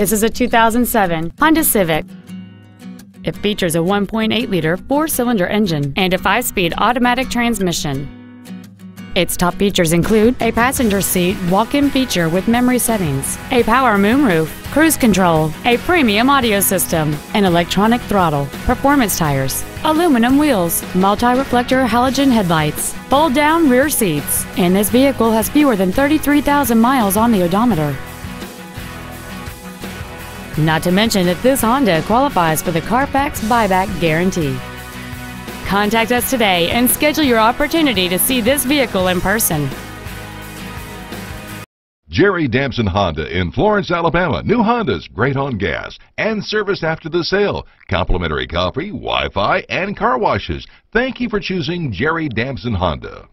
This is a 2007 Honda Civic. It features a 1.8-liter four-cylinder engine and a 5-speed automatic transmission. Its top features include a passenger seat walk-in feature with memory settings, a power moonroof, cruise control, a premium audio system, an electronic throttle, performance tires, aluminum wheels, multi-reflector halogen headlights, fold-down rear seats, and this vehicle has fewer than 33,000 miles on the odometer. Not to mention that this Honda qualifies for the CarFax buyback guarantee. Contact us today and schedule your opportunity to see this vehicle in person. Jerry Damson Honda in Florence, Alabama. New Hondas, great on gas and service after the sale. Complimentary coffee, Wi-Fi, and car washes. Thank you for choosing Jerry Damson Honda.